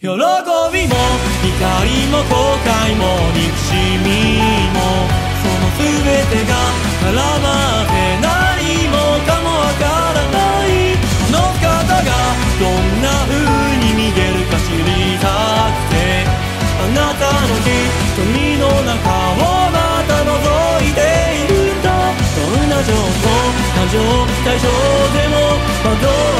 喜びも怒りも後悔も憎しみも、その全てが絡まって何もかもわからない。この方がどんな風に見えるか知りたくて、あなたの瞳の中をまた覗いているんだ。どんな情報感情対象でも惑う